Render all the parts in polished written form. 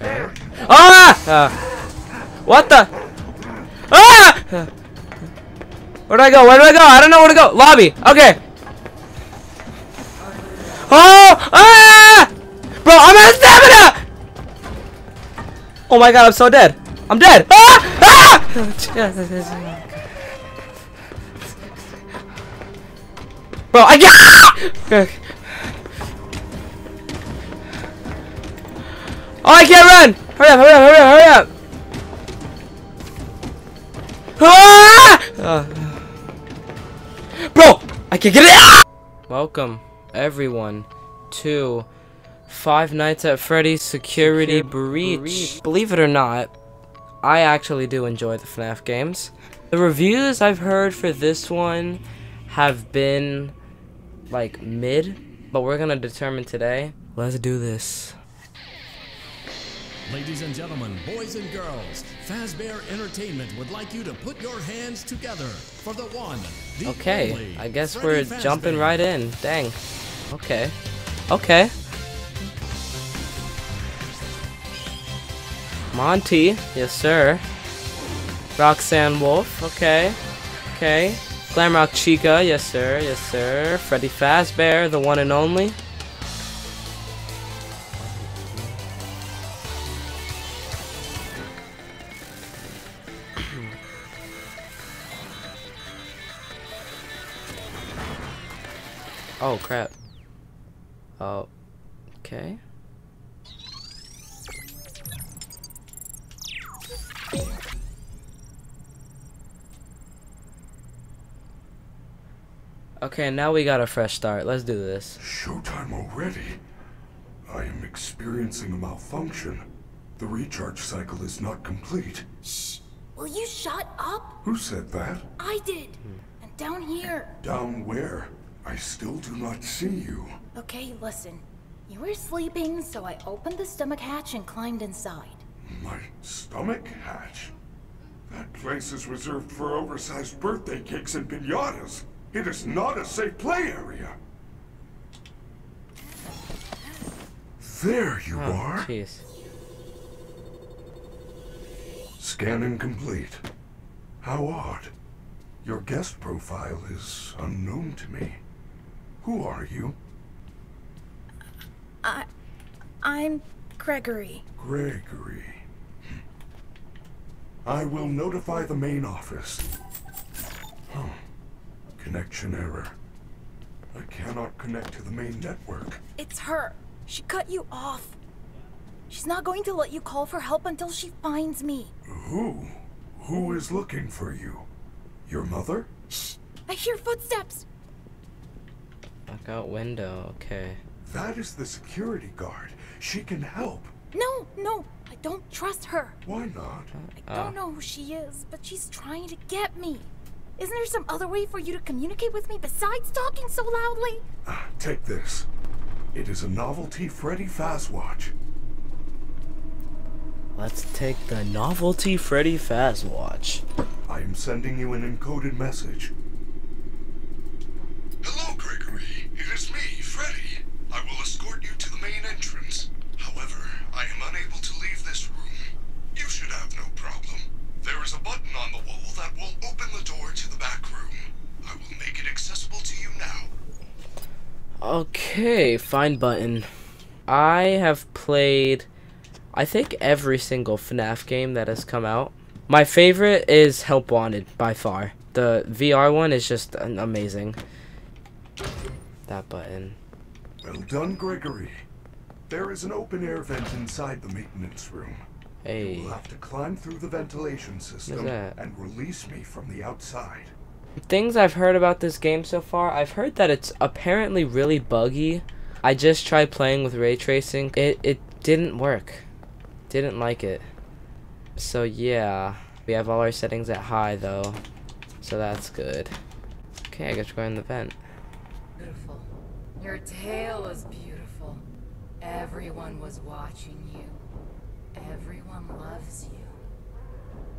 Okay. Ah! What the? Ah! Where do I go? Where do I go? I don't know where to go. Lobby. Okay. Oh! Ah! Bro, I'm out of stamina! Oh my god, I'm so dead. I'm dead. Ah! Ah! Bro, I can't. Oh, I can't run! Hurry up! Hurry up! Hurry up! Hurry up! Ah! Bro, I can't get it. Ah! Welcome, everyone, to Five Nights at Freddy's Security Breach. Believe it or not, I actually do enjoy the FNAF games. The reviews I've heard for this one have been like mid, but we're gonna determine today. Let's do this. Ladies and gentlemen, boys and girls, Fazbear Entertainment would like you to put your hands together for the one, the only, I guess Freddy Fazbear. Jumping right in. Dang. Okay. Okay. Monty, yes sir. Roxanne Wolf, okay. Okay. Glamrock Chica, yes sir, yes sir. Freddy Fazbear, the one and only. Oh crap. Oh, okay. Okay, now we got a fresh start. Let's do this. Showtime already? I am experiencing a malfunction. The recharge cycle is not complete. Shh. Will you shut up? Who said that? I did. I'm down here. Down where? I still do not see you. Okay, listen. You were sleeping, so I opened the stomach hatch and climbed inside. My stomach hatch? That place is reserved for oversized birthday cakes and piñatas. It is not a safe play area. There you are. Jeez. Scanning complete. How odd. Your guest profile is unknown to me. Who are you? I'm Gregory. Gregory. I will notify the main office. Huh. Connection error. I cannot connect to the main network. It's her. She cut you off. She's not going to let you call for help until she finds me. Who? Who is looking for you? Your mother? Shh! I hear footsteps! Lockout window, okay. That is the security guard. She can help. No, no. I don't trust her. Why not? I don't know who she is, but she's trying to get me. Isn't there some other way for you to communicate with me besides talking so loudly? Take this. It is a novelty Freddy Fazwatch. Let's take the novelty Freddy Fazwatch. I am sending you an encoded message. Hello, Gregory. It is me, Freddy. I will escort you to the main entrance. However, I am unable to leave this room. You should have no problem. There is a button on the wall that will open the door to the back room. I will make it accessible to you now. Okay, find button. I have played, I think, every single FNAF game that has come out. My favorite is Help Wanted, by far. The VR one is just amazing. That button. Well done, Gregory. There is an open-air vent inside the maintenance room. Hey. You will have to climb through the ventilation system and release me from the outside. Things I've heard about this game so far, I've heard that it's apparently really buggy. I just tried playing with ray tracing. It didn't work. Didn't like it. So yeah, we have all our settings at high though. So that's good. Okay, I guess we're going in the vent. Beautiful. Your tale is beautiful. Everyone was watching you. Everyone loves you.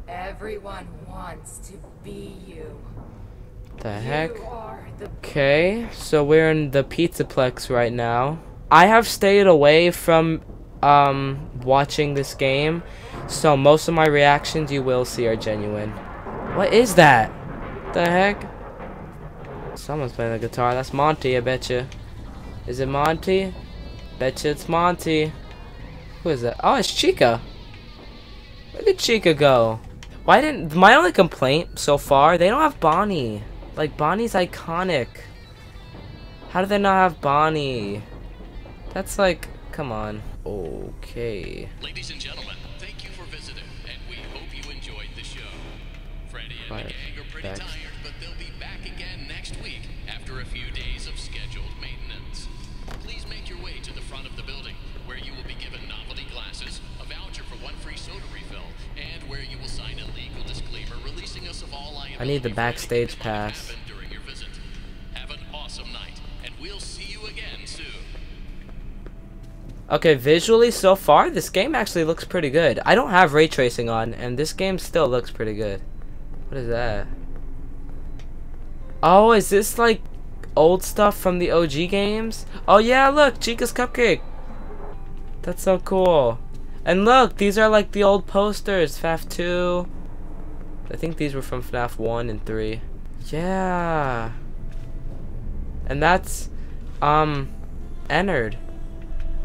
Everyone wants to be you. The heck? Okay, so we're in the Pizzaplex right now. I have stayed away from watching this game, so most of my reactions you will see are genuine. What is that? The heck? Someone's playing the guitar. That's Monty, I betcha. Is it Monty? Betcha it's Monty. Who is that? Oh, it's Chica. Where did Chica go? Why didn't... My only complaint so far, they don't have Bonnie. Like, Bonnie's iconic. How do they not have Bonnie? That's like... Come on. Okay. Ladies and gentlemen, thank you for visiting, and we hope you enjoyed the show. Freddy and the gang are pretty tired, but they'll be back again next week after a few days of scheduled maintenance. Please make your way to the front of the building, where you will be given novelty glasses, a voucher for one free soda refill, and where you will sign a legal disclaimer releasing us of all liability. I need the backstage pass. During your visit. Have an awesome night, and we'll see you again soon. Okay, visually so far, this game actually looks pretty good. I don't have ray tracing on, and this game still looks pretty good. What is that? Oh, is this like old stuff from the OG games? Oh yeah, look, Chica's Cupcake. That's so cool. And look, these are like the old posters, FNAF 2. I think these were from FNAF 1 and 3. Yeah. And that's, Ennard.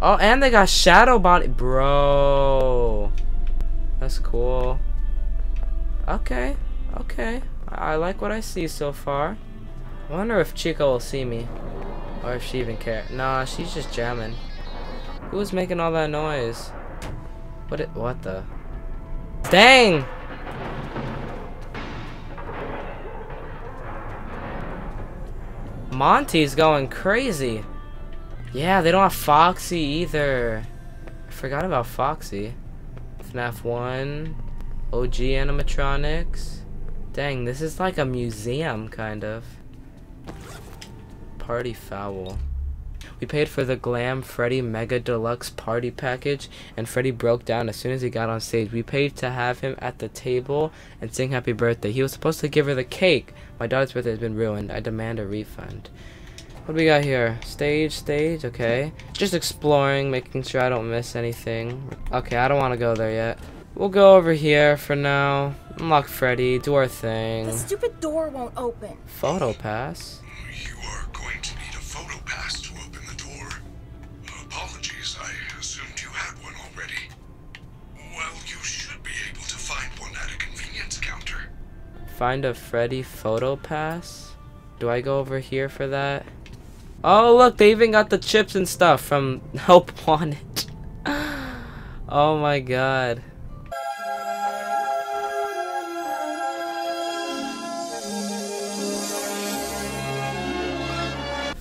Oh, and they got Shadow Bonnie. Bro. That's cool. Okay. Okay. I like what I see so far. I wonder if Chica will see me. Or if she even cares. Nah, she's just jamming. Who was making all that noise? What the? Dang! Monty's going crazy. Yeah, they don't have Foxy either. I forgot about Foxy. FNAF 1, OG animatronics. Dang, this is like a museum, kind of. Party foul. We paid for the Glam Freddy Mega Deluxe Party Package, and Freddy broke down as soon as he got on stage. We paid to have him at the table and sing Happy Birthday. He was supposed to give her the cake. My daughter's birthday has been ruined. I demand a refund. What do we got here? Stage, okay. Just exploring, making sure I don't miss anything. Okay, I don't want to go there yet. We'll go over here for now. Unlock Freddy, do our thing. The stupid door won't open. Photo pass? You are going to need a photo pass to open the door. Apologies, I assumed you had one already. Well, you should be able to find one at a convenience counter. Find a Freddy photo pass? Do I go over here for that? Oh look, they even got the chips and stuff from Help Wanted. Oh my god.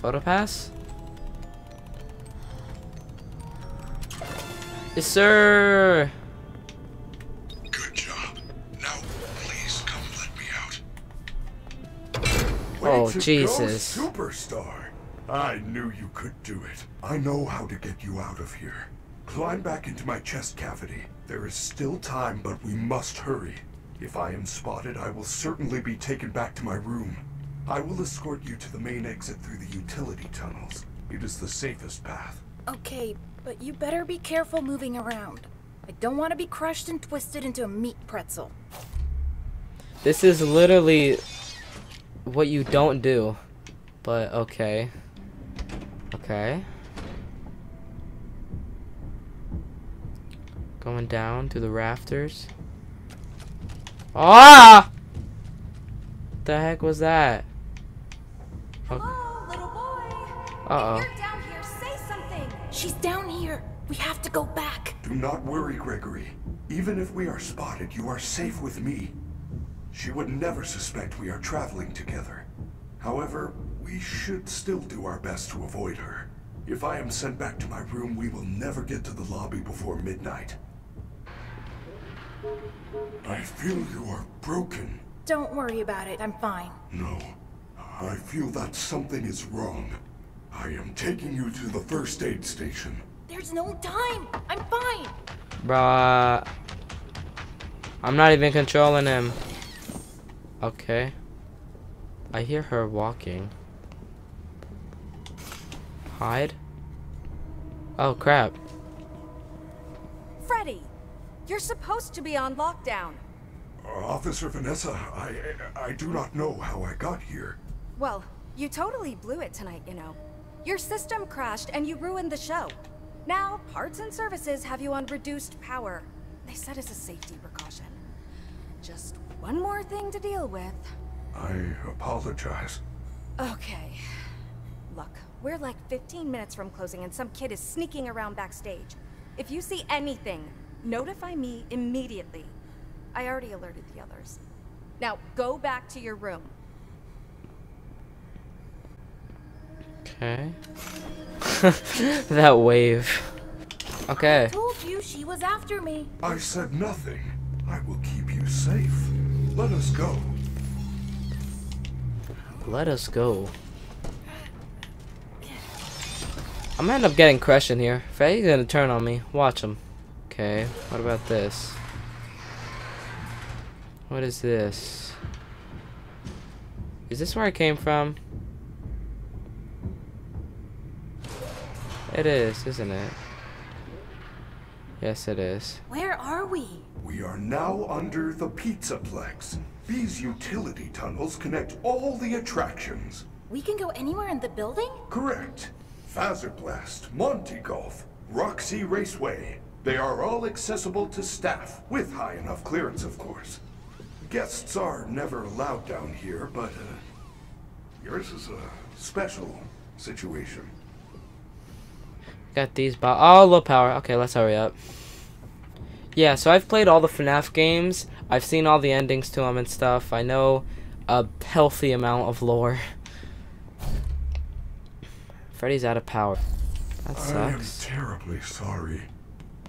Photo pass? Yes, sir. Good job. Now please come let me out. Oh Jesus. Superstar. I knew you could do it. I know how to get you out of here. Climb back into my chest cavity. There is still time, but we must hurry. If I am spotted, I will certainly be taken back to my room. I will escort you to the main exit through the utility tunnels. It is the safest path. Okay, but you better be careful moving around. I don't want to be crushed and twisted into a meat pretzel. This is literally what you don't do, but okay. Okay. Going down through the rafters. Ah! The heck was that? Okay. Hello, little boy. Uh-oh. If you're down here, say something. She's down here. We have to go back. Do not worry, Gregory. Even if we are spotted, you are safe with me. She would never suspect we are traveling together. However, we should still do our best to avoid her. If I am sent back to my room, we will never get to the lobby before midnight. I feel you are broken. Don't worry about it. I'm fine. No. I feel that something is wrong. I am taking you to the first aid station. There's no time. I'm fine. Bruh. I'm not even controlling him. Okay. I hear her walking. Hide? Oh crap. Freddy! You're supposed to be on lockdown. Officer Vanessa, I do not know how I got here. Well, you totally blew it tonight, you know. Your system crashed and you ruined the show. Now, parts and services have you on reduced power. They said it's a safety precaution. Just one more thing to deal with. I apologize. Okay. Look, we're like 15 minutes from closing and some kid is sneaking around backstage. If you see anything, notify me immediately. I already alerted the others. Now, go back to your room. Okay. That wave. Okay. I told you she was after me. I said nothing. I will keep you safe. Let us go. Let us go. I'm gonna end up getting crushed in here. Freddy's gonna turn on me. Watch him. Okay, what about this? What is this? Is this where I came from? It is, isn't it? Yes, it is. Where are we? We are now under the Pizzaplex. These utility tunnels connect all the attractions. We can go anywhere in the building? Correct. Fazerblast, Monty Golf, Roxy Raceway. They are all accessible to staff, with high enough clearance, of course. Guests are never allowed down here, but yours is a special situation. Got these by low power. Okay, let's hurry up. Yeah, so I've played all the FNAF games. I've seen all the endings to them and stuff. I know a healthy amount of lore. Freddy's out of power. That sucks. I am terribly sorry.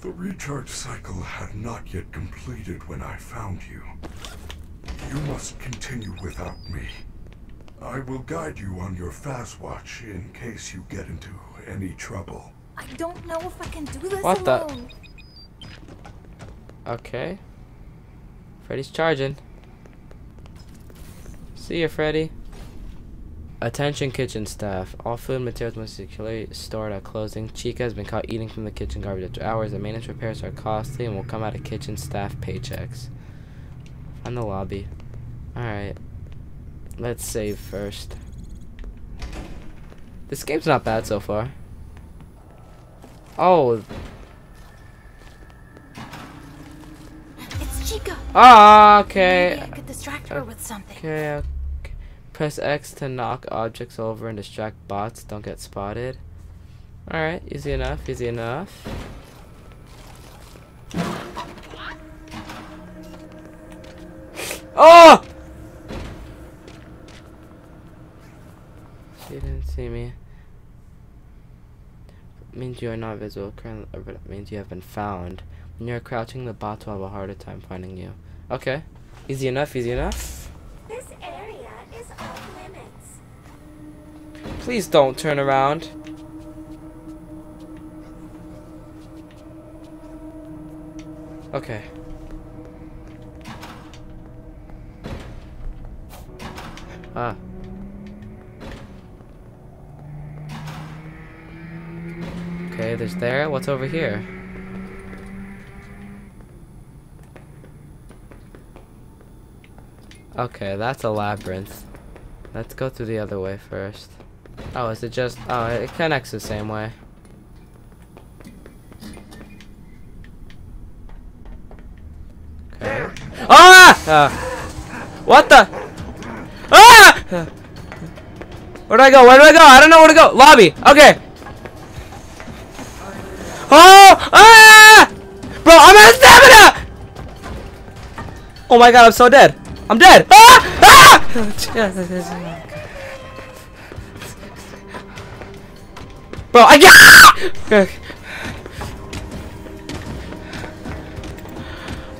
The recharge cycle had not yet completed when I found you. You must continue without me. I will guide you on your Fazwatch in case you get into any trouble. I don't know if I can do this alone. Okay. Freddy's charging. See ya, Freddy. Attention kitchen staff. All food materials must be securely stored at closing. Chica has been caught eating from the kitchen garbage after hours. The maintenance repairs are costly and will come out of kitchen staff paychecks. Find the lobby. Alright. Let's save first. This game's not bad so far. Oh. It's Chica. Ah, okay. Maybe I could distract her with something. Okay. Press X to knock objects over and distract bots. Don't get spotted. Alright, easy enough, easy enough. Oh! She didn't see me. It means you are not visible currently, but it means you have been found. When you're crouching, the bots will have a harder time finding you. Okay, easy enough, easy enough. This area is off limits. Please don't turn around. Okay. Ah. Okay, there's there. What's over here? Okay, that's a labyrinth. Let's go through the other way first. Oh, is it just... Oh, it connects the same way. Okay. Ah! What the... Ah! Where do I go? Where do I go? I don't know where to go. Lobby. Okay. Oh! Ah! Bro, I'm out of stamina! Oh my god, I'm so dead. I'm dead! Ah! Ah! Bro, I can't!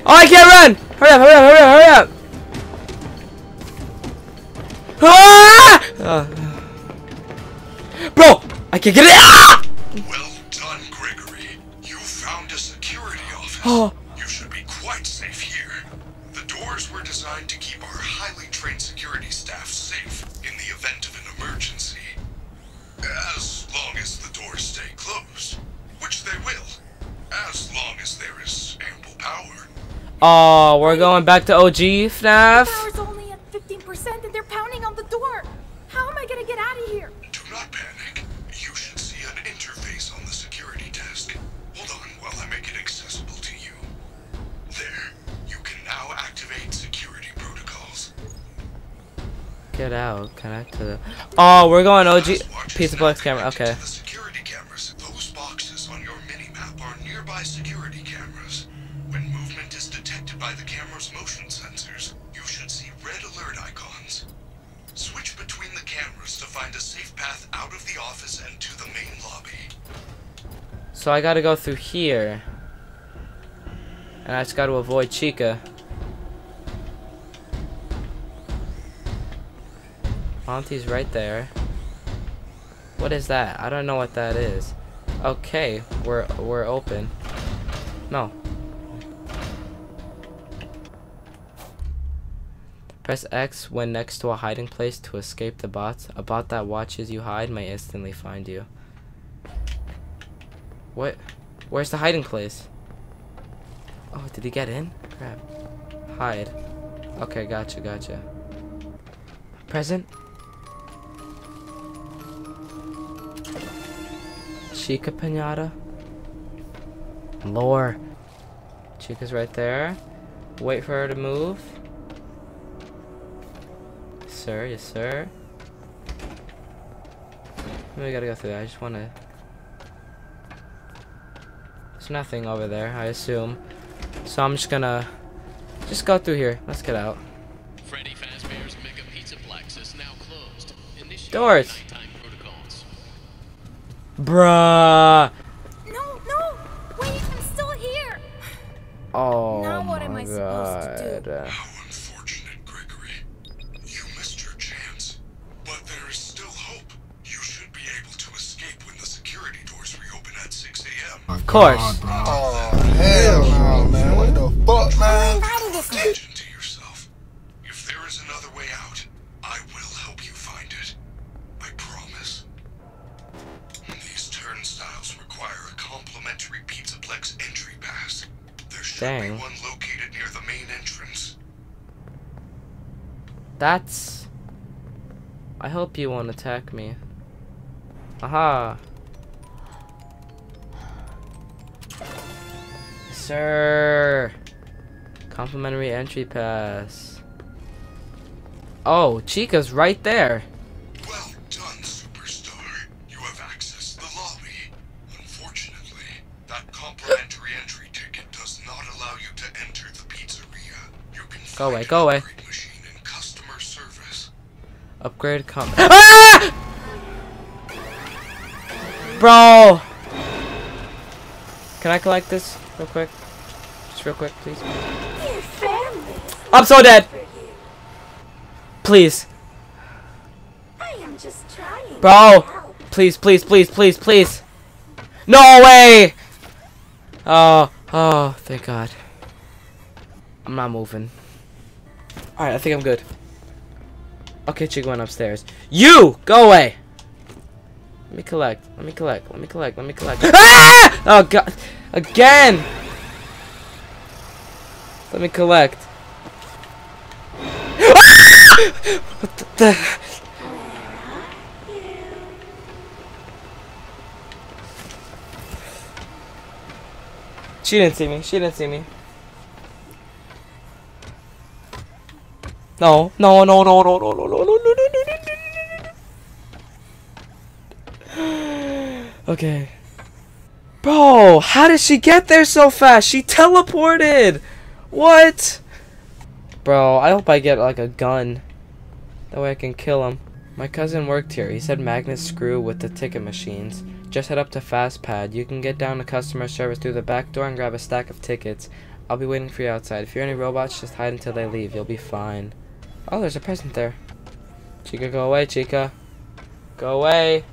Oh, I can't run! Hurry up, hurry up, hurry up, hurry up! Ah! Bro, I can't get it! Ah! Well done, Gregory. You found a security office. Oh. You should be quite safe here. The doors were designed to keep our highly trained security staff safe in the event of an emergency. As long as the doors stay closed, which they will. as long as there is ample power. Oh, we're going back to OG FNAF? The power's only at 15% and they're pounding on the door. How am I gonna get out of here? Do not panic. You should see an interface on the security desk. Hold on while I make it accessible to you. There, you can now activate security protocols. Get out, connect to the... Oh, we're going OG Pizzaplex camera, okay. So I gotta go through here, and I just gotta avoid Chica. Monty's right there. What is that? I don't know what that is. Okay, we're open. No. Press X when next to a hiding place to escape the bots. A bot that watches you hide may instantly find you. What? Where's the hiding place? Oh, did he get in? Crap. Hide. Okay, gotcha, gotcha. Present? Chica Pinata? Lore. Chica's right there. Wait for her to move. Yes, sir, yes, sir. We gotta go through that. I just wanna... nothing over there, I assume. So I'm just gonna go through here. Let's get out. Freddy Fazbear's Mega Pizzaplex is now closed. Initiate doors. Bruh. No, no. Wait, I'm still here. Oh, now what am I supposed to do? How unfortunate, Gregory. You missed your chance. But there is still hope. You should be able to escape when the security doors reopen at 6 a.m. Of course. Dang. One located near the main entrance. That's... I hope you won't attack me. Aha. Sir. Complimentary entry pass. Oh, Chica's right there. Well done, superstar. You have accessed the lobby. Unfortunately, that complimentary entry ticket does not allow you to enter the pizzeria. You can go away, go away. Machine and customer service. Upgrade comp. Ah! Bro! Can I collect this real quick? Just real quick, please. I'm so dead! Please. I am just trying. Bro! Please, please, please, please, please! No way! Oh, oh, thank God. I'm not moving. Alright, I think I'm good. Okay, Chica went upstairs. You! Go away! Let me collect. Let me collect. Let me collect. Let me collect. Ah! Oh God! Again! Let me collect. Ah! What the? She didn't see me. She didn't see me. No! No! No! No! No! No! No! No! No! No! Okay. Bro, how did she get there so fast? She teleported! What? Bro, I hope I get like a gun. That way I can kill him. My cousin worked here. He said magnets screw with the ticket machines. Just head up to FastPad. You can get down to customer service through the back door and grab a stack of tickets. I'll be waiting for you outside. If you're any robots, just hide until they leave. You'll be fine. Oh, there's a present there. Chica, go away, Chica. Go away.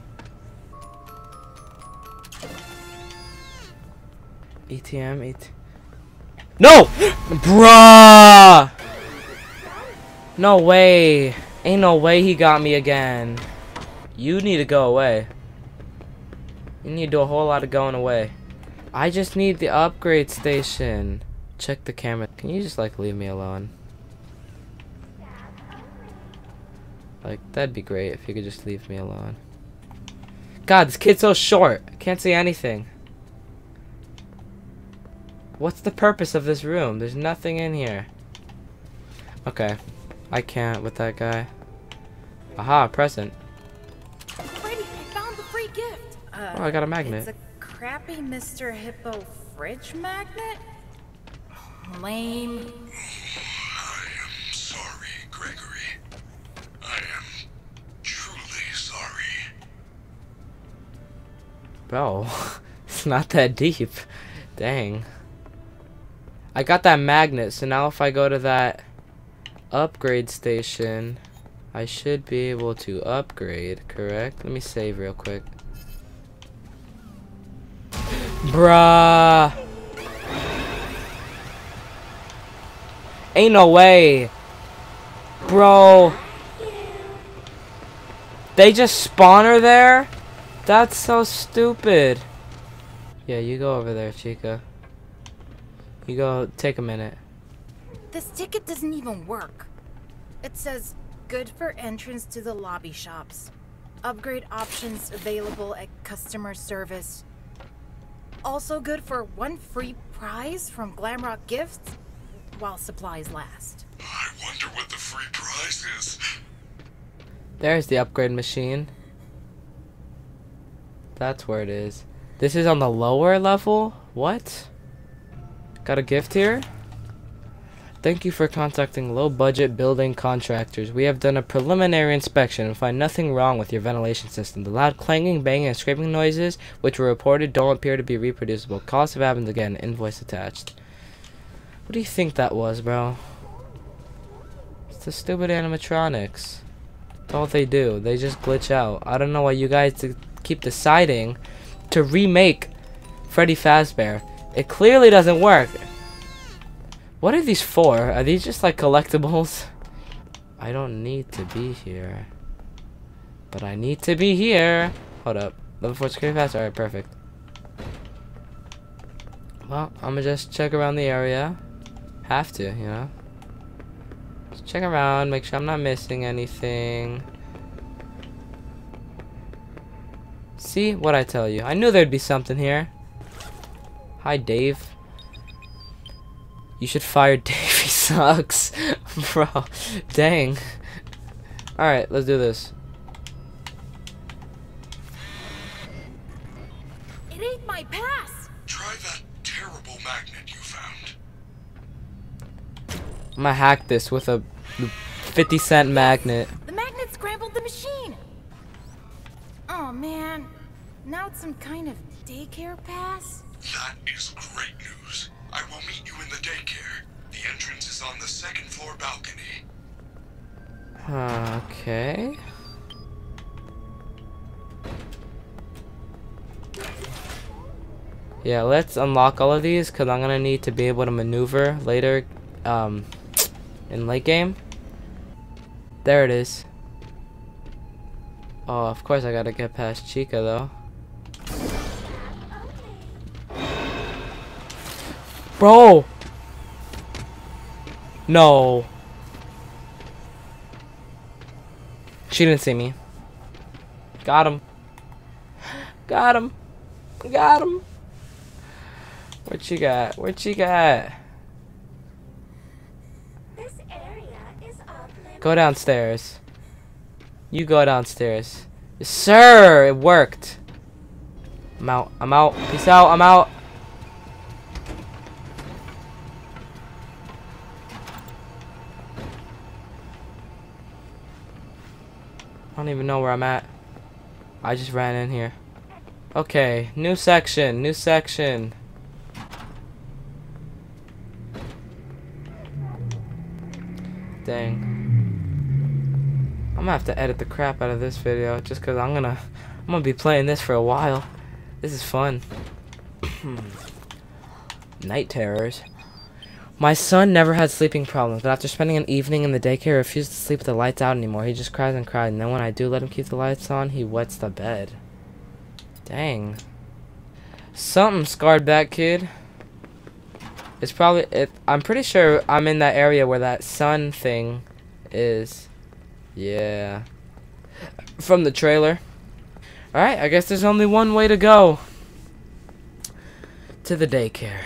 ATM, no! Bruh! No way. Ain't no way he got me again. You need to go away. You need to do a whole lot of going away. I just need the upgrade station. Check the camera. Can you just like leave me alone? Like, that'd be great if you could just leave me alone. God, this kid's so short. I can't see anything. What's the purpose of this room? There's nothing in here. Okay. I can't with that guy. Aha, present. Freddy, I found the free gift. Oh, I got a magnet. It's a crappy Mr. Hippo fridge magnet? Lame. I am sorry, Gregory. I am truly sorry. Bro, it's not that deep. Dang. I got that magnet, so now if I go to that upgrade station, I should be able to upgrade, correct? Let me save real quick. Bruh! Ain't no way! Bro! They just spawn her there? That's so stupid. Yeah, you go over there, Chica. You go take a minute. This ticket doesn't even work. It says good for entrance to the lobby shops. Upgrade options available at customer service. Also good for one free prize from Glamrock Gifts while supplies last. I wonder what the free prize is. There's the upgrade machine. That's where it is. This is on the lower level? What? Got a gift here? Thank you for contacting low-budget building contractors. We have done a preliminary inspection and find nothing wrong with your ventilation system. The loud clanging, banging, and scraping noises, which were reported, don't appear to be reproducible. Costs have happened again. Invoice attached. What do you think that was, bro? It's the stupid animatronics. That's all they do. They just glitch out. I don't know why you guys keep deciding to remake Freddy Fazbear. It clearly doesn't work. What are these for? Are these just like collectibles? I don't need to be here. But I need to be here. Hold up. Level 4 security pass? Alright, perfect. Well, I'm gonna just check around the area. Have to, you know? Just check around, make sure I'm not missing anything. See what I tell you. I knew there'd be something here. Hi, Dave. You should fire Dave. He sucks. Bro. Dang. Alright, let's do this. It ain't my pass. Try that terrible magnet you found. I'm gonna hack this with a 50-cent magnet. The magnet scrambled the machine. Oh, man. Now it's some kind of daycare pass? That is great news. I will meet you in the daycare. The entrance is on the second floor balcony. Okay. Yeah, let's unlock all of these because I'm gonna need to be able to maneuver later, in late game. There it is. Oh, of course I gotta get past Chica though. Bro! No. She didn't see me. Got him. Got him. Got him. What she got? What she got? This area is off limits. Go downstairs. You go downstairs. Sir, it worked. I'm out. I'm out. Peace out. I'm out. I don't even know where I'm at. I just ran in here. Okay, new section, new section. Dang. I'm gonna have to edit the crap out of this video just cause I'm gonna be playing this for a while. This is fun. Night terrors. My son never had sleeping problems, but after spending an evening in the daycare, he refused to sleep with the lights out anymore. He just cries and cries, and then when I do let him keep the lights on, he wets the bed. Dang. Something scarred that kid. It's probably, I'm pretty sure I'm in that area where that sun thing is. Yeah. From the trailer. Alright, I guess there's only one way to go. To the daycare.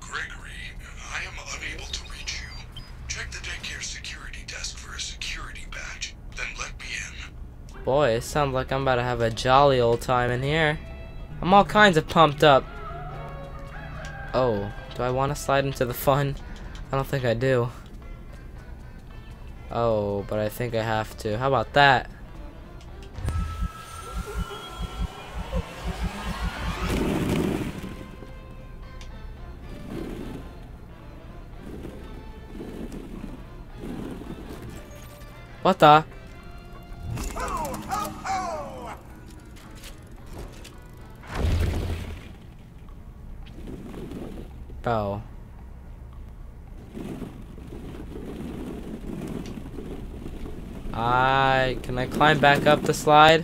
Gregory, I am unable to reach you. Check the daycare security desk for a security badge, then let me in. Boy, it sounds like I'm about to have a jolly old time in here. I'm all kinds of pumped up. Oh, do I want to slide into the fun? I don't think I do. Oh, but I think I have to. How about that? What the? Oh. Can I climb back up the slide?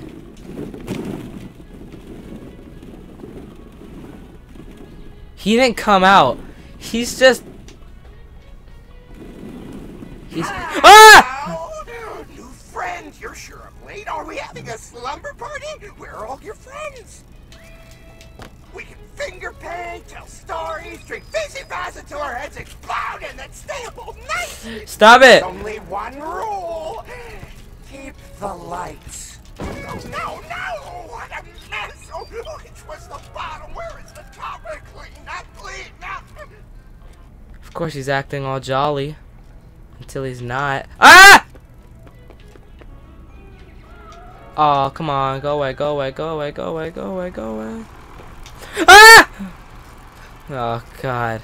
He didn't come out. He's just... He's... Ah! New friend, you're sure I'm late. Are we having a slumber party? Where are all your friends? We can finger paint, tell stories, drink fizzy fries until our heads explode, and then stay up all night. Stop it! There's only one rule: keep the lights. No, no, no! What a mess! Oh, it was the bottom. Where is the top? Clean up, clean up. Of course, he's acting all jolly until he's not. Ah! Oh, come on! Go away! Go away! Go away! Go away! Go away! Go away! Ah! Oh God!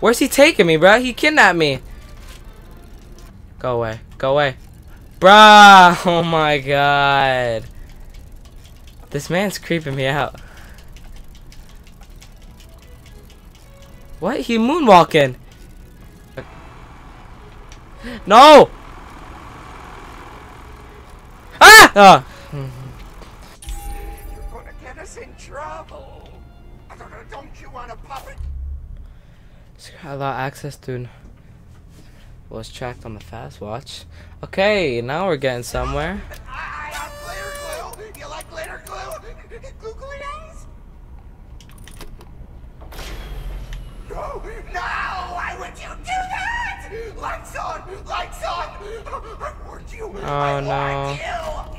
Where's he taking me, bruh? He kidnapped me. Go away! Go away, bruh! Oh my God! This man's creeping me out. What? He moonwalking? No! Ah! Oh. In trouble. Don't you want a puppet? Allow access to was tracked on the Fazwatch. Okay, now we're getting somewhere. I got glitter glue. You like glitter glue? Googly eyes? No, no! Why would you do that? Lights on, lights on! I warned you. Oh, I warned you.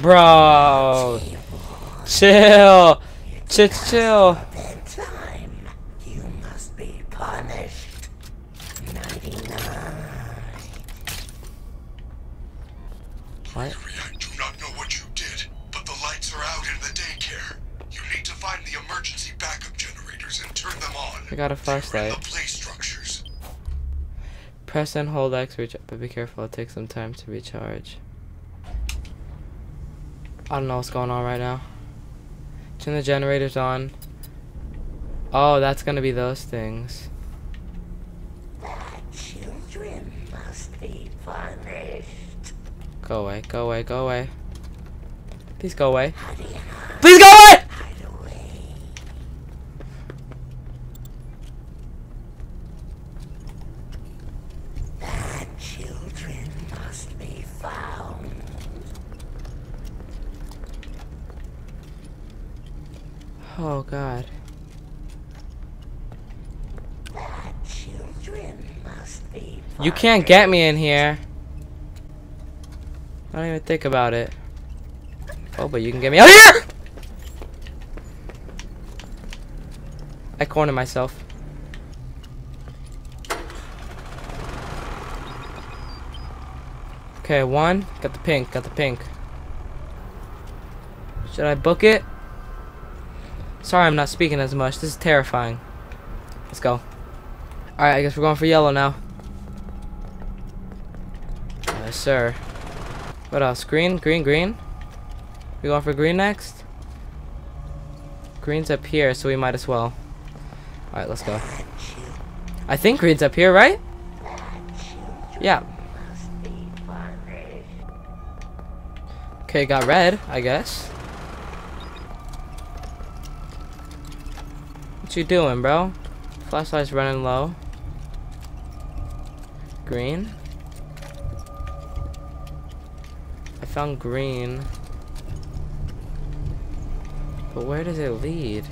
Bro, chill, chill. Time, you must be punished. 99. What? I do not know what you did, but the lights are out in the daycare. You need to find the emergency backup generators and turn them on. I got a flashlight. Press and hold X, reach up, but be careful. It takes some time to recharge. I don't know what's going on right now. Turn the generators on. Oh, that's gonna be those things. Bad children must be punished. Go away, go away, go away. Please go away. Please go away! Hide away. Bad children must be found. Oh God. Bad children must be punished. You can't get me in here. I don't even think about it. Oh, but you can get me out of here! I cornered myself. Okay, one. Got the pink, got the pink. Should I book it? Sorry I'm not speaking as much. This is terrifying. Let's go. Alright, I guess we're going for yellow now. Yes, sir. What else? Green, green, green. We going for green next? Green's up here, so we might as well. Alright, let's go. I think Reed's up here, right? Yeah. Okay, got red, I guess. What you doing, bro? Flashlight's running low. Green. I found green. But where does it lead?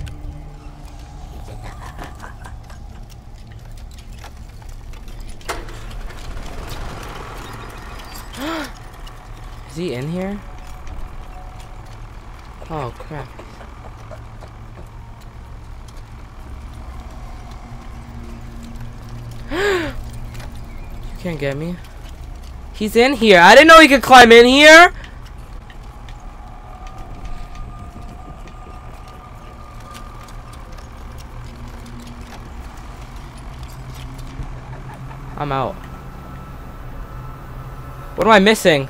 Is he in here? Oh crap. You can't get me. He's in here. I didn't know he could climb in here. I'm out. What am I missing?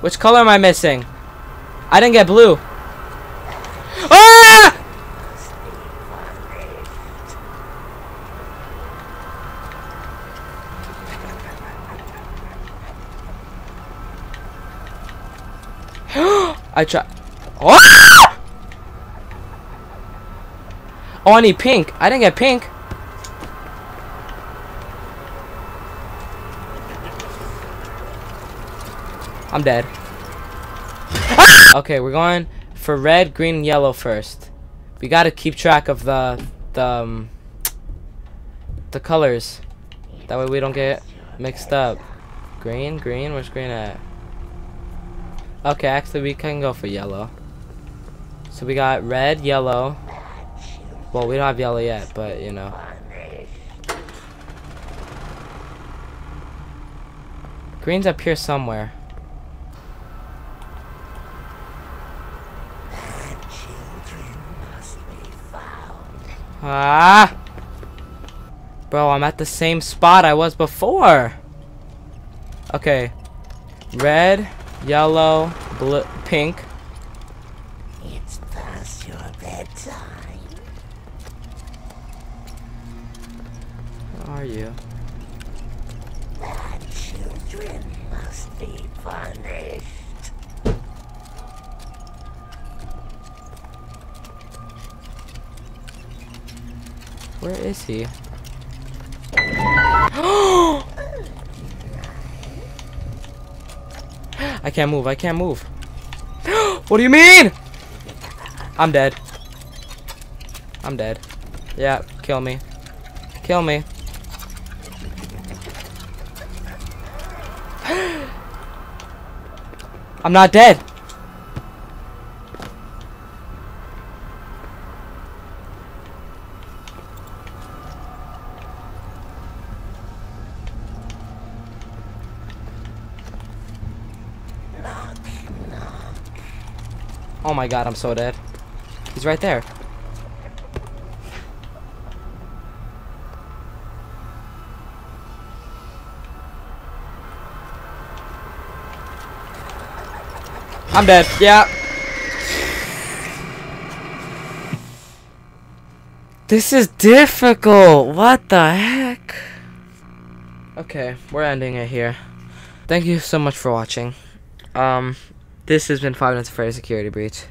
Which color am I missing? I didn't get blue. Ah! I tried. Oh! Oh, I need pink. I didn't get pink. I'm dead. Okay, we're going for red, green, and yellow first. We gotta keep track of the colors. That way we don't get mixed up. Green, green. Where's green at? Okay, actually we can go for yellow. So we got red, yellow. Well, we don't have yellow yet, but you know. Green's up here somewhere. Ah! Bro, I'm at the same spot I was before. Okay. Red, yellow, blue, pink. It's past your bedtime. Where are you? The children must be punished. Where is he? I can't move. I can't move. What do you mean? I'm dead. I'm dead. Yeah, kill me. Kill me. I'm not dead. Oh my god, I'm so dead. He's right there. I'm dead. Yeah. This is difficult. What the heck? Okay, we're ending it here. Thank you so much for watching. This has been 5 Nights at Freddy's Security Breach.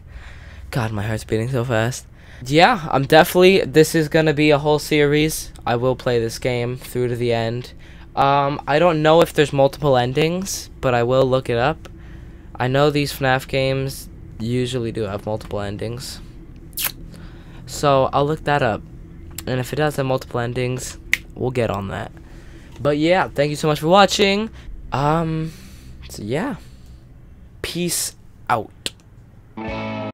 God, my heart's beating so fast. Yeah, I'm definitely... This is gonna be a whole series. I will play this game through to the end. I don't know if there's multiple endings, but I will look it up. I know these FNAF games usually do have multiple endings. So, I'll look that up. And if it does have multiple endings, we'll get on that. But yeah, thank you so much for watching. So yeah. Peace out.